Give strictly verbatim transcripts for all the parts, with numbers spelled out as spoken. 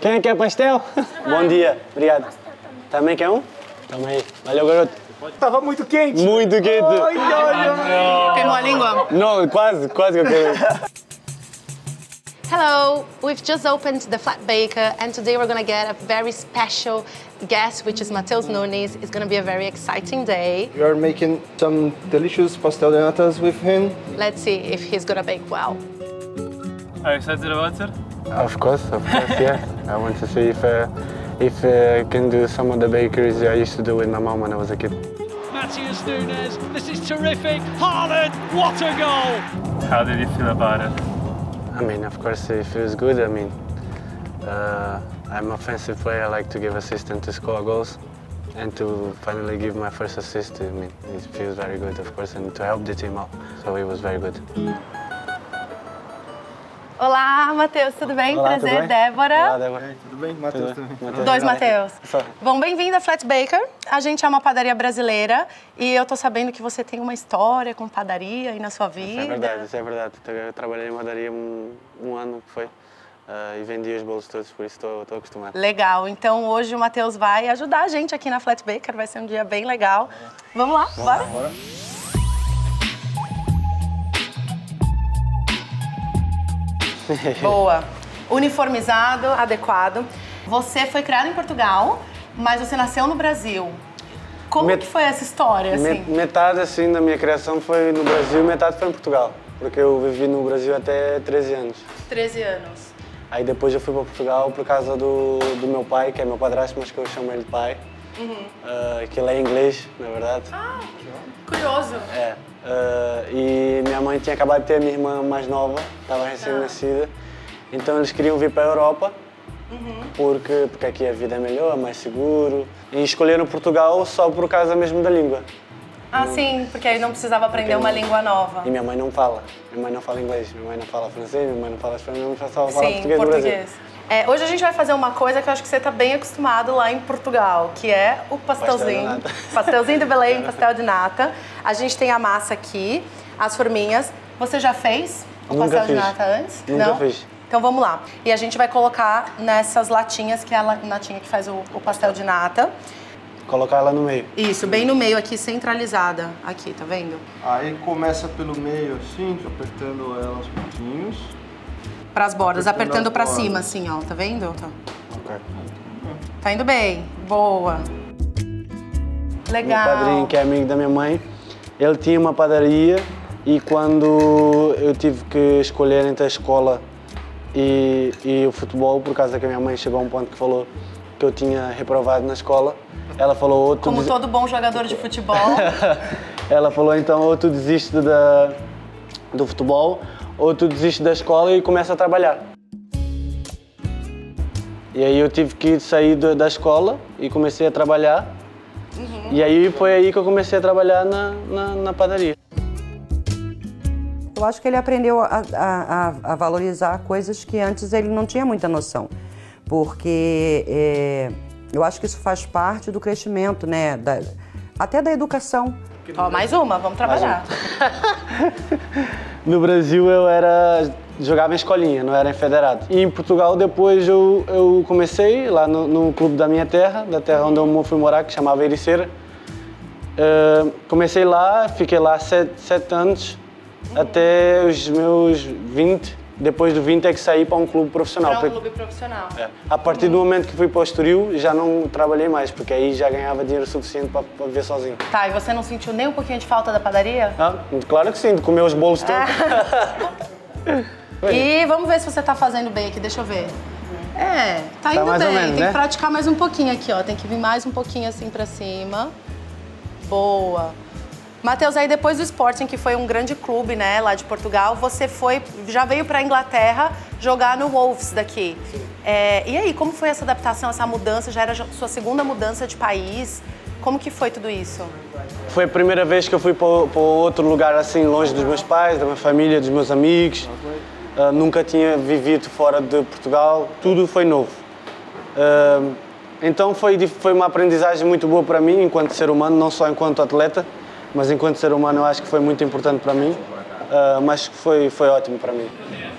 Quem quer pastel? Bom dia, obrigado. Também quer um? Toma aí. Valeu, garoto. Tava muito quente. Muito quente. Ai, olha. Queimou a língua? Não, quase, quase que eu queimei. Hello, we've just opened the Flat Baker and today we're going to get a very special guest, which is Matheus Nunes. It's going to be a very exciting day. We are making some delicious pastel de natas with him. Let's see if he's going to bake well. Are you excited about it? Of course, of course, yeah. I want to see if uh, if I uh, can do some of the bakeries I used to do with my mom when I was a kid. Matheus Nunes, this is terrific. Haaland, what a goal! How did you feel about it? I mean, of course, it feels good. I mean, uh, I'm an offensive player. I like to give assists and to score goals. And to finally give my first assist, I mean, it feels very good, of course, and to help the team out. So it was very good. Olá, Matheus, tudo bem? Olá, prazer, tudo bem? Débora. Olá, Débora. Tudo bem? Matheus também. Dois Matheus. Bom, bem-vindo à Flat Baker. A gente é uma padaria brasileira e eu tô sabendo que você tem uma história com padaria aí na sua vida. Isso é verdade, isso é verdade. Eu trabalhei em padaria um, um ano, que foi, uh, e vendi os bolos todos, por isso tô, tô acostumado. Legal, então hoje o Matheus vai ajudar a gente aqui na Flat Baker, vai ser um dia bem legal. É. Vamos lá, Vamos bora? Lá, bora. Boa. Uniformizado, adequado. Você foi criado em Portugal, mas você nasceu no Brasil. Como Met... que foi essa história, assim? Metade, assim, da minha criação foi no Brasil, metade foi em Portugal. Porque eu vivi no Brasil até treze anos. treze anos. Aí depois eu fui para Portugal por causa do, do meu pai, que é meu padrasto, mas que eu chamo ele de pai. Uhum. Uh, que ele é inglês, na verdade. Ah, curioso. É. Uh, e minha mãe tinha acabado de ter a minha irmã mais nova, estava recém-nascida, então eles queriam vir para a Europa, uhum. porque, porque aqui a vida é melhor, é mais seguro, e escolheram Portugal só por causa mesmo da língua. Ah, não, sim, porque aí não precisava aprender uma não, língua nova. E minha mãe não fala, minha mãe não fala inglês, minha mãe não fala francês, minha mãe não fala espanhol, minha mãe só fala sim, português, português do Brasil. É, hoje a gente vai fazer uma coisa que eu acho que você está bem acostumado lá em Portugal, que é o pastelzinho. Pastelzinho de Belém, pastel de nata. A gente tem a massa aqui, as forminhas. Você já fez o Nunca pastel fiz. de nata antes? Nunca Não? fiz. Então vamos lá. E a gente vai colocar nessas latinhas, que é a latinha que faz o, o pastel de nata. Colocar ela no meio. Isso, bem no meio aqui, centralizada. Aqui, tá vendo? Aí começa pelo meio assim, apertando ela aos pouquinhos. Para as bordas, apertando, apertando para cima, assim, ó, tá vendo? Tá. Okay. Tá indo bem, boa. Legal. Meu padrinho, que é amigo da minha mãe, ele tinha uma padaria e quando eu tive que escolher entre a escola e, e o futebol, por causa que a minha mãe chegou a um ponto que falou que eu tinha reprovado na escola, ela falou... Ou tu Como des... todo bom jogador de futebol. Ela falou, então, ou tu desiste da, do futebol, ou tu desiste da escola e começa a trabalhar. E aí eu tive que sair da escola e comecei a trabalhar. Uhum. E aí foi aí que eu comecei a trabalhar na, na, na padaria. Eu acho que ele aprendeu a, a, a valorizar coisas que antes ele não tinha muita noção. Porque é, eu acho que isso faz parte do crescimento, né? Da, até da educação. Ó, mais uma, vamos trabalhar. No Brasil eu era, jogava em escolinha, não era em federado. E em Portugal depois eu, eu comecei lá no, no clube da minha terra, da terra onde eu fui morar, que chamava Ericeira. Uh, comecei lá, fiquei lá sete, sete anos, uhum. até os meus vinte. Depois do vinte é que saí para um clube profissional. Para um clube profissional. É. A partir uhum. do momento que fui para o Estoril, já não trabalhei mais, porque aí já ganhava dinheiro suficiente para viver sozinho. Tá, e você não sentiu nem um pouquinho de falta da padaria? Ah, claro que sim, de comer os bolos todos. Ah. E vamos ver se você tá fazendo bem aqui, deixa eu ver. É, tá, tá indo bem, menos, tem né? que praticar mais um pouquinho aqui, ó. Tem que vir mais um pouquinho assim para cima. Boa. Matheus, aí depois do Sporting, que foi um grande clube, né, lá de Portugal, você foi, já veio para a Inglaterra jogar no Wolves daqui. Sim. É, e aí, como foi essa adaptação, essa mudança? Já era sua segunda mudança de país. Como que foi tudo isso? Foi a primeira vez que eu fui para outro lugar, assim, longe dos meus pais, da minha família, dos meus amigos. Uh, nunca tinha vivido fora de Portugal. Tudo foi novo. Uh, então foi, foi uma aprendizagem muito boa para mim, enquanto ser humano, não só enquanto atleta. Mas enquanto ser humano eu acho que foi muito importante para mim, uh, mas foi, foi ótimo para mim.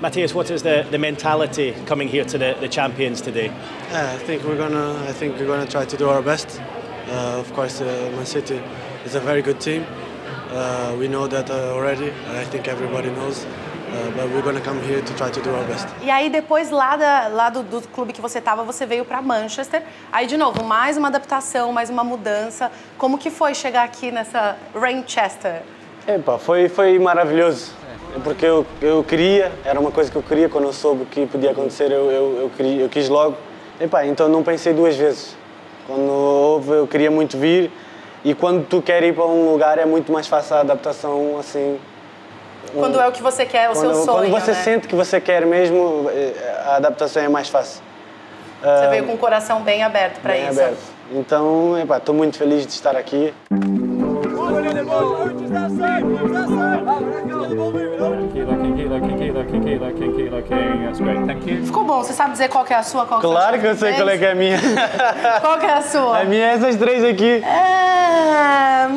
Matheus, what is the, the mentality coming here to the, the champions today? Yeah, I think we're gonna. I think we're gonna try to do our best. Uh, of course, uh, Man City is a very good team. Uh, we know that uh, already. I think everybody knows. Uh, but we're gonna come here to try to do our best. E aí depois lá, da, lá do, do clube que você estava, você veio para Manchester. Aí de novo, mais uma adaptação, mais uma mudança. Como que foi chegar aqui nessa Manchester? Epa, foi foi maravilhoso. É porque eu eu queria, era uma coisa que eu queria. Quando eu soube que podia acontecer, eu eu eu, queria, eu quis logo. Epa, então não pensei duas vezes. Quando houve, eu queria muito vir. E quando tu quer ir para um lugar é muito mais fácil a adaptação assim. Quando é o que você quer, o seu sonho, quando você né? sente que você quer mesmo, a adaptação é mais fácil. Você uh, veio com o coração bem aberto para isso. Aberto. Então, epa, tô muito feliz de estar aqui. Ficou bom, você sabe dizer qual que é a sua? Qual claro que eu sei qual é que é a minha. Qual que é a sua? A minha é essas três aqui. É...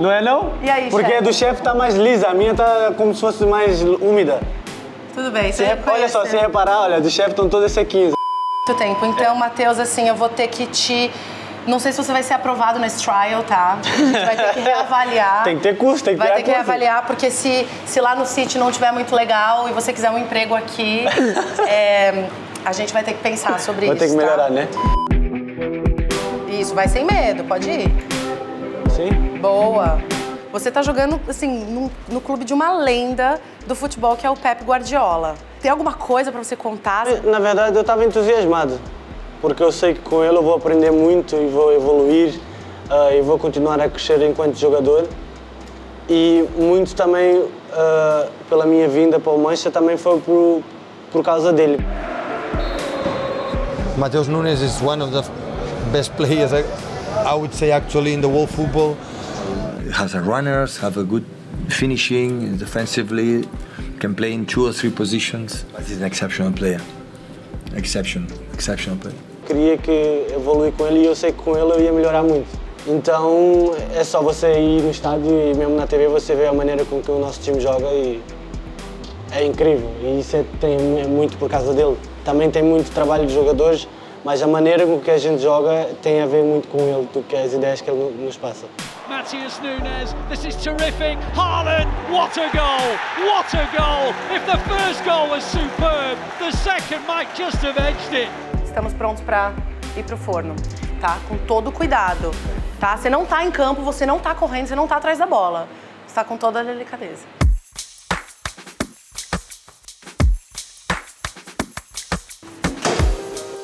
Não é não? E aí, porque a do chefe tá mais lisa, a minha tá como se fosse mais úmida. Tudo bem, você reconhece. Olha só, se reparar, olha, do chefe estão todas sequinhas. Muito tempo. Então, Matheus, assim, eu vou ter que te... Não sei se você vai ser aprovado nesse trial, tá? A gente vai ter que reavaliar. Tem que ter custo, tem que ter Vai ter que reavaliar, porque se, se lá no City não tiver muito legal e você quiser um emprego aqui, é, a gente vai ter que pensar sobre vou isso, Vou ter que melhorar, tá? né? Isso, vai sem medo, pode ir. Sim. Boa. Você tá jogando, assim, no, no clube de uma lenda do futebol, que é o Pep Guardiola. Tem alguma coisa pra você contar? Na verdade, eu tava entusiasmado, porque eu sei que com ele eu vou aprender muito e vou evoluir uh, e vou continuar a crescer enquanto jogador. E muito também, uh, pela minha vinda para o Manchester, também foi por, por causa dele. Matheus Nunes is one of the best players I... I would say actually in the world football. He has a runners, have a good finishing, defensively, can play in two or three positions. But he's an exceptional player. Exception, exceptional player. Queria que evoluir com ele e eu sei que com ele eu ia melhorar muito. Então é só você ir no estádio e mesmo na T V você vê a maneira com que o nosso time joga e é incrível. E isso é, tem, é muito por causa dele. Também tem muito trabalho de jogadores. Mas a maneira com que a gente joga tem a ver muito com ele, do que as ideias que ele nos passa. Matheus Nunes, this is terrific. Haaland, what a goal! What a goal! If the first goal was superb, the second might just have edged it. Estamos prontos para ir pro forno, tá? Com todo cuidado, tá? Você não tá em campo, você não tá correndo, você não tá atrás da bola. Você tá com toda a delicadeza.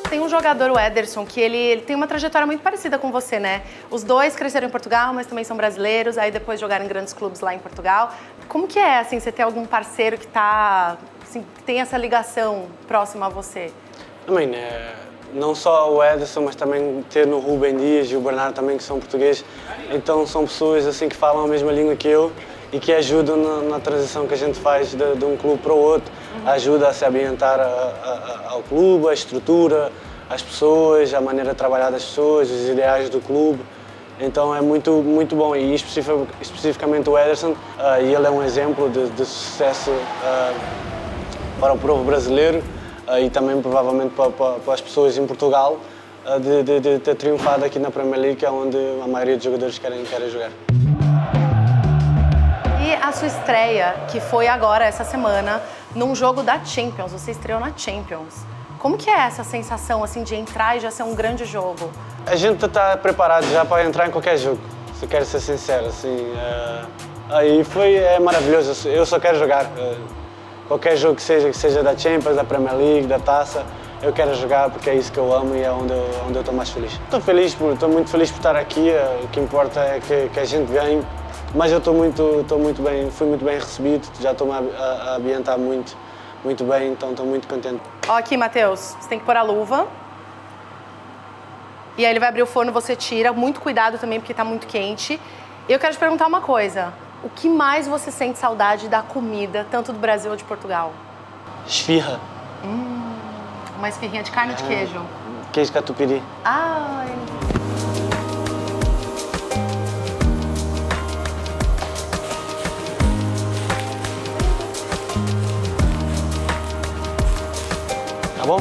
Tem um jogador, o Ederson, que ele, ele tem uma trajetória muito parecida com você, né? Os dois cresceram em Portugal, mas também são brasileiros, aí depois jogaram em grandes clubes lá em Portugal. Como que é, assim, você ter algum parceiro que tá, assim, que tem essa ligação próxima a você? Também, né? Não só o Ederson, mas também ter no Ruben Dias e o Bernardo também, que são portugueses. Então são pessoas, assim, que falam a mesma língua que eu e que ajudam na, na transição que a gente faz de, de um clube para o outro. Uhum. Ajuda a se ambientar a, a, a, ao clube, a estrutura, as pessoas, a maneira de trabalhar das pessoas, os ideais do clube. Então é muito, muito bom. E especific, especificamente o Ederson, uh, e ele é um exemplo de, de sucesso uh, para o povo brasileiro uh, e também provavelmente para, para, para as pessoas em Portugal uh, de, de, de ter triunfado aqui na Premier League, onde a maioria dos jogadores querem, querem jogar. E a sua estreia, que foi agora, essa semana, num jogo da Champions. Você estreou na Champions. Como que é essa sensação, assim, de entrar e já ser um grande jogo? A gente está preparado já para entrar em qualquer jogo, se eu quero ser sincero, assim. Aí uh, foi, é maravilhoso, eu só quero jogar. Uh, qualquer jogo que seja, que seja da Champions, da Premier League, da Taça, eu quero jogar porque é isso que eu amo e é onde eu estou mais feliz. Estou feliz, estou muito feliz por estar aqui, uh, o que importa é que, que a gente ganhe. Mas eu estou muito, tô muito bem, fui muito bem recebido, já estou a, a, a ambientar muito. Muito bem, então estou muito contente. Ó aqui, Matheus, você tem que pôr a luva. E aí ele vai abrir o forno, você tira. Muito cuidado também, porque está muito quente. E eu quero te perguntar uma coisa. O que mais você sente saudade da comida, tanto do Brasil ou de Portugal? Esfirra. Hum, uma esfirrinha de carne ou de queijo? Ah, queijo catupiry. Ai... bom?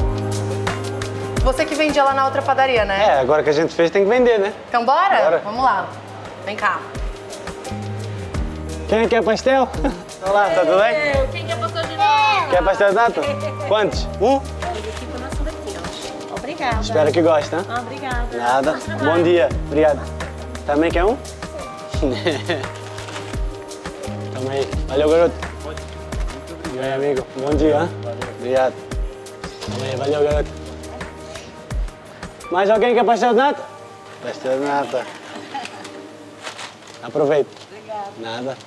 Você que vendia lá na outra padaria, né? É, agora que a gente fez tem que vender, né? Então bora? Bora. Vamos lá. Vem cá. Quem quer pastel? Olá, tá tudo bem? Quem quer pastel de nata? Quer pastel de nata? Quantos? Um? Aqui pro nosso daqui, ó. Obrigada. Espero que goste, né? Obrigada. Nada. Bom dia. Obrigado. Também quer um? Tamo aí. Valeu, garoto. E aí, amigo. Bom dia, hein? Obrigado. Tamo aí. Valeu, garoto. Mais alguém quer pastel de nata? Pastel de nata. Aproveita. Obrigada. Nada.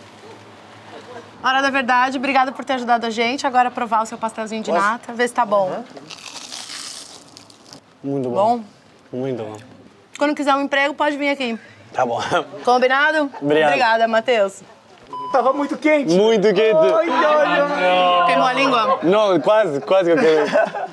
Hora da verdade, obrigada por ter ajudado a gente. Agora provar o seu pastelzinho de Posso? nata, ver se tá bom. Uhum. Muito bom. bom. Muito bom. Quando quiser um emprego, pode vir aqui. Tá bom. Combinado? Obrigado. Obrigada, Matheus. Tava muito quente. Muito quente. Ai, olha. Queimou a língua? Não, quase, quase que eu queimei.